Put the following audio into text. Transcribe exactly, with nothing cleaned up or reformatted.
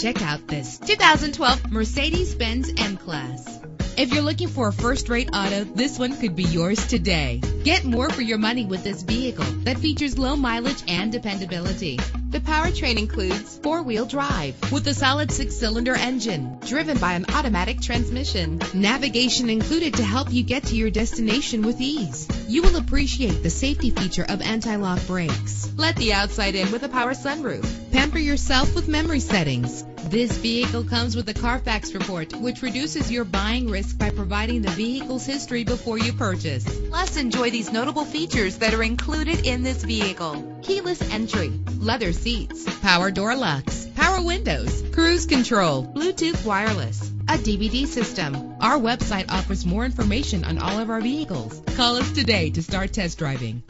check out this two thousand twelve Mercedes-Benz M-Class. If you're looking for a first-rate auto, this one could be yours today. Get more for your money with this vehicle that features low mileage and dependability. The powertrain includes four-wheel drive with a solid six-cylinder engine driven by an automatic transmission. Navigation included to help you get to your destination with ease. You will appreciate the safety feature of anti-lock brakes. Let the outside in with a power sunroof. Pamper yourself with memory settings. This vehicle comes with a Carfax report, which reduces your buying risk by providing the vehicle's history before you purchase. Plus, enjoy these notable features that are included in this vehicle: keyless entry, leather seats, power door locks, power windows, cruise control, Bluetooth wireless, a D V D system. Our website offers more information on all of our vehicles. Call us today to start test driving.